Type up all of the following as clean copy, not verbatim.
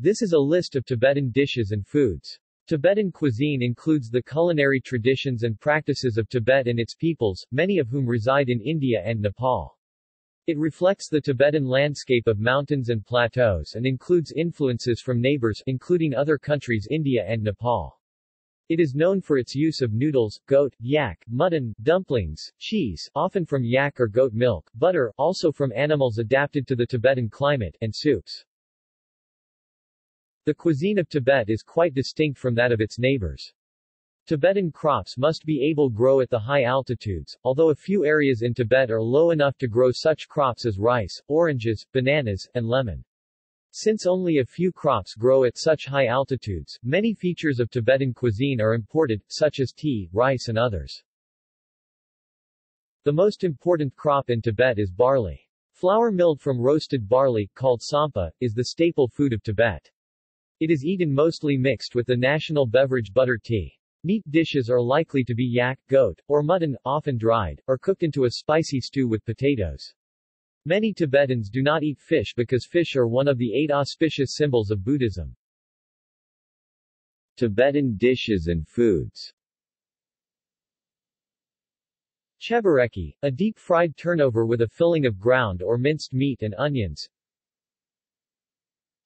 This is a list of Tibetan dishes and foods. Tibetan cuisine includes the culinary traditions and practices of Tibet and its peoples, many of whom reside in India and Nepal. It reflects the Tibetan landscape of mountains and plateaus and includes influences from neighbors, including other countries India and Nepal. It is known for its use of noodles, goat, yak, mutton, dumplings, cheese, often from yak or goat milk, butter, also from animals adapted to the Tibetan climate, and soups. The cuisine of Tibet is quite distinct from that of its neighbors. Tibetan crops must be able to grow at the high altitudes, although a few areas in Tibet are low enough to grow such crops as rice, oranges, bananas, and lemon. Since only a few crops grow at such high altitudes, many features of Tibetan cuisine are imported, such as tea, rice and others. The most important crop in Tibet is barley. Flour milled from roasted barley, called tsampa, is the staple food of Tibet. It is eaten mostly mixed with the national beverage butter tea. Meat dishes are likely to be yak, goat, or mutton, often dried, or cooked into a spicy stew with potatoes. Many Tibetans do not eat fish because fish are one of the 8 auspicious symbols of Buddhism. Tibetan dishes and foods. Chebereki, a deep-fried turnover with a filling of ground or minced meat and onions.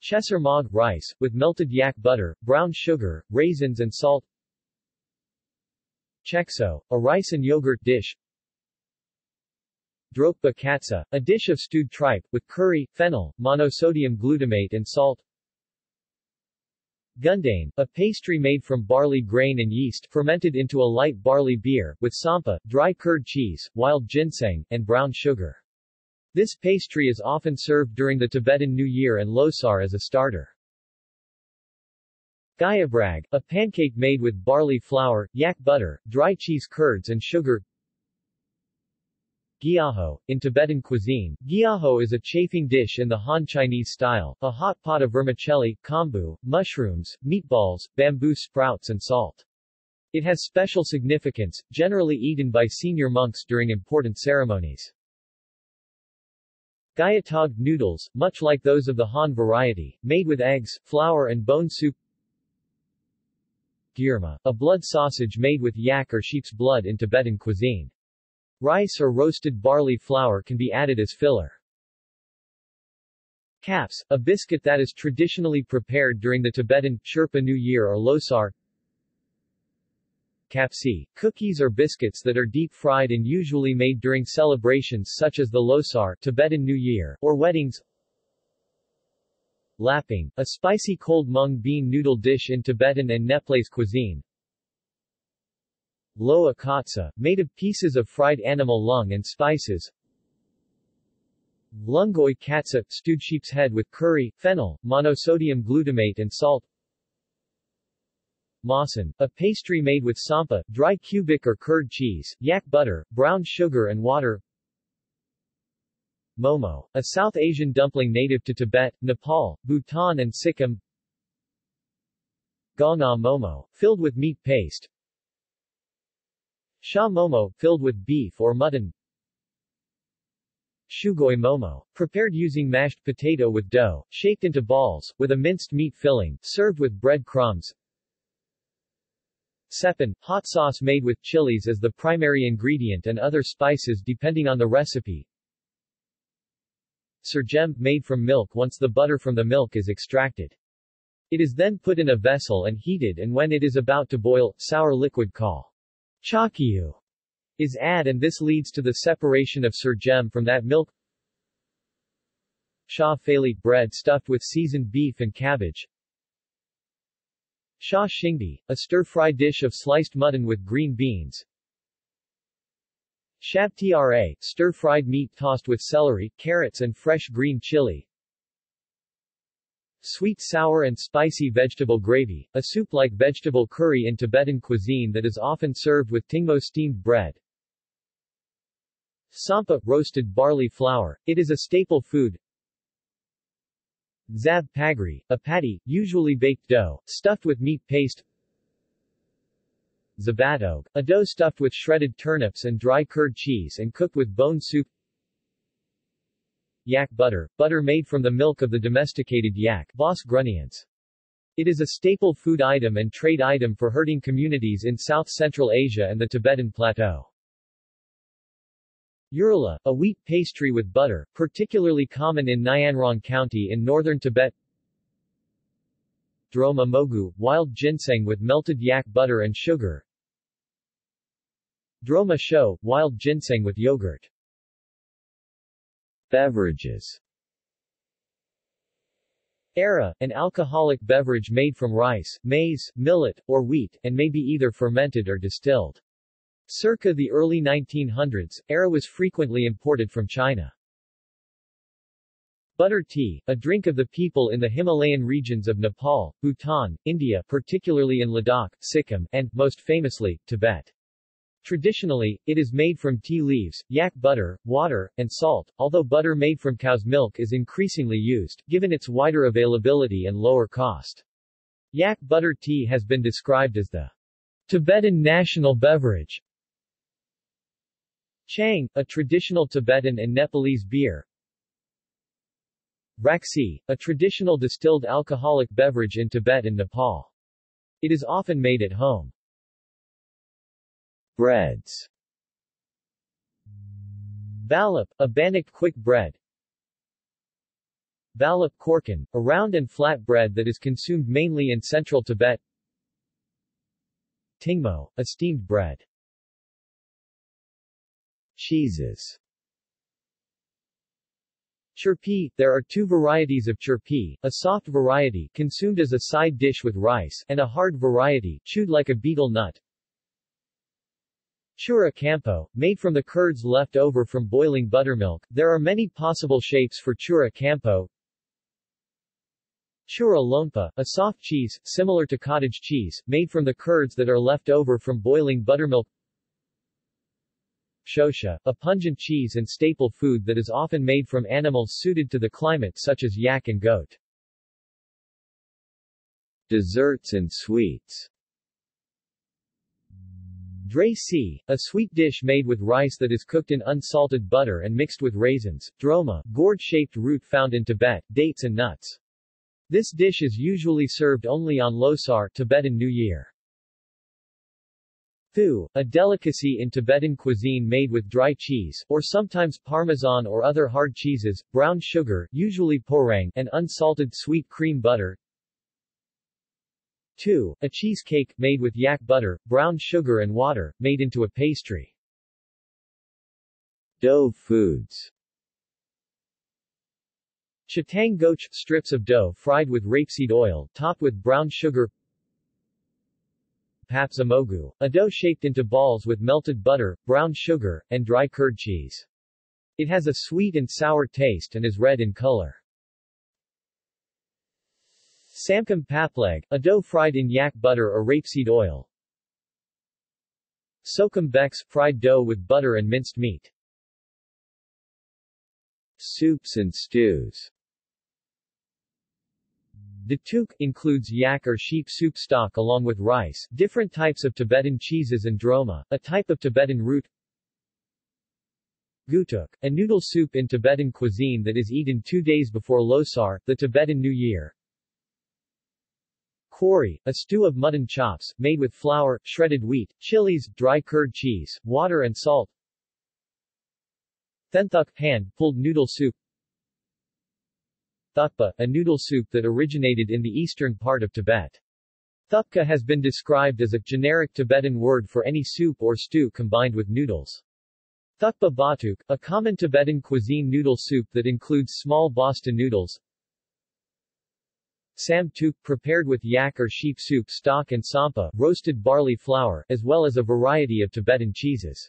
Chesar mog, rice, with melted yak butter, brown sugar, raisins and salt. Chekso, a rice and yogurt dish. Drokpa katsa, a dish of stewed tripe, with curry, fennel, monosodium glutamate and salt. Gundane, a pastry made from barley grain and yeast, fermented into a light barley beer, with tsampa, dry curd cheese, wild ginseng, and brown sugar. This pastry is often served during the Tibetan New Year and Losar as a starter. Gyabrag, a pancake made with barley flour, yak butter, dry cheese curds and sugar. Gyaho. In Tibetan cuisine, gyaho is a chafing dish in the Han Chinese style, a hot pot of vermicelli, kombu, mushrooms, meatballs, bamboo sprouts and salt. It has special significance, generally eaten by senior monks during important ceremonies. Gyatog noodles, much like those of the Han variety, made with eggs, flour and bone soup. Gyurma, a blood sausage made with yak or sheep's blood in Tibetan cuisine. Rice or roasted barley flour can be added as filler. Kaps, a biscuit that is traditionally prepared during the Tibetan Sherpa New Year or Losar. Kapsi, cookies or biscuits that are deep-fried and usually made during celebrations such as the Losar, Tibetan New Year, or weddings. Laping, a spicy cold mung bean noodle dish in Tibetan and Nepalese cuisine. Loa katsa, made of pieces of fried animal lung and spices. Lungoi katsa, stewed sheep's head with curry, fennel, monosodium glutamate and salt. Masan, a pastry made with tsampa, dry cubic or curd cheese, yak butter, brown sugar and water. Momo, a South Asian dumpling native to Tibet, Nepal, Bhutan and Sikkim. Gonga momo, filled with meat paste. Sha momo, filled with beef or mutton. Shugoi momo, prepared using mashed potato with dough, shaped into balls, with a minced meat filling, served with bread crumbs. Sepan, hot sauce made with chilies as the primary ingredient and other spices depending on the recipe. Surjem, made from milk once the butter from the milk is extracted. It is then put in a vessel and heated, and when it is about to boil, sour liquid called chakiyu is added, and this leads to the separation of surjem from that milk. Sha feli, bread stuffed with seasoned beef and cabbage. Sha shingdi, a stir-fried dish of sliced mutton with green beans. Shabtra, stir-fried meat tossed with celery, carrots and fresh green chili. Sweet, sour and spicy vegetable gravy, a soup-like vegetable curry in Tibetan cuisine that is often served with tingmo steamed bread. Tsampa, roasted barley flour, it is a staple food. Zab pagri, a patty, usually baked dough, stuffed with meat paste. Zabatog, a dough stuffed with shredded turnips and dry curd cheese and cooked with bone soup. Yak butter, butter made from the milk of the domesticated yak, Bos grunniens. It is a staple food item and trade item for herding communities in South-Central Asia and the Tibetan Plateau. Urala, a wheat pastry with butter, particularly common in Nyanrong County in northern Tibet. Droma mogu, wild ginseng with melted yak butter and sugar. Droma show, wild ginseng with yogurt. Beverages. Era, an alcoholic beverage made from rice, maize, millet, or wheat, and may be either fermented or distilled. Circa the early 1900s, Era was frequently imported from China. Butter tea, a drink of the people in the Himalayan regions of Nepal, Bhutan, India, particularly in Ladakh, Sikkim, and, most famously, Tibet. Traditionally, it is made from tea leaves, yak butter, water, and salt, although butter made from cow's milk is increasingly used, given its wider availability and lower cost. Yak butter tea has been described as the Tibetan national beverage. Chang, a traditional Tibetan and Nepalese beer. Raksi, a traditional distilled alcoholic beverage in Tibet and Nepal. It is often made at home. Breads. Balap, a bannock quick bread. Balap korkan, a round and flat bread that is consumed mainly in central Tibet. Tingmo, a steamed bread. Cheeses. Chirpi, there are two varieties of chirpi, a soft variety, consumed as a side dish with rice, and a hard variety, chewed like a betel nut. Chura campo, made from the curds left over from boiling buttermilk, there are many possible shapes for chura campo. Chura lompa, a soft cheese, similar to cottage cheese, made from the curds that are left over from boiling buttermilk. Shosha, a pungent cheese and staple food that is often made from animals suited to the climate such as yak and goat. Desserts and sweets. Dre si, a sweet dish made with rice that is cooked in unsalted butter and mixed with raisins, droma, gourd-shaped root found in Tibet, dates and nuts. This dish is usually served only on Losar, Tibetan New Year. Thu, a delicacy in Tibetan cuisine made with dry cheese, or sometimes parmesan or other hard cheeses, brown sugar, usually porang, and unsalted sweet cream butter. Thu, a cheesecake, made with yak butter, brown sugar and water, made into a pastry. Dough foods. Chitang goch, strips of dough fried with rapeseed oil, topped with brown sugar. Papsa mogu, a dough shaped into balls with melted butter, brown sugar, and dry curd cheese. It has a sweet and sour taste and is red in color. Samkham papleg, a dough fried in yak butter or rapeseed oil. Sokham beks, fried dough with butter and minced meat. Soups and stews. Datuk includes yak or sheep soup stock along with rice, different types of Tibetan cheeses and droma, a type of Tibetan root. Gutuk, a noodle soup in Tibetan cuisine that is eaten 2 days before Losar, the Tibetan New Year. Khori, a stew of mutton chops, made with flour, shredded wheat, chilies, dry curd cheese, water and salt. Thenthuk, hand-pulled noodle soup. Thukpa, a noodle soup that originated in the eastern part of Tibet. Thukpa has been described as a generic Tibetan word for any soup or stew combined with noodles. Thukpa batuk, a common Tibetan cuisine noodle soup that includes small basta noodles. Samtuk, prepared with yak or sheep soup stock and tsampa, roasted barley flour, as well as a variety of Tibetan cheeses.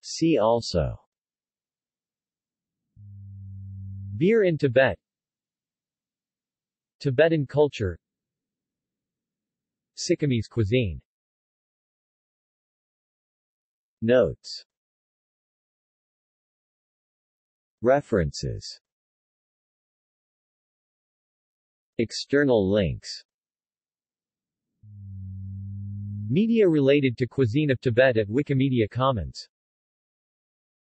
See also: Beer in Tibet, Tibetan culture, Sikkimese cuisine. Notes. References. External links. Media related to cuisine of Tibet at Wikimedia Commons.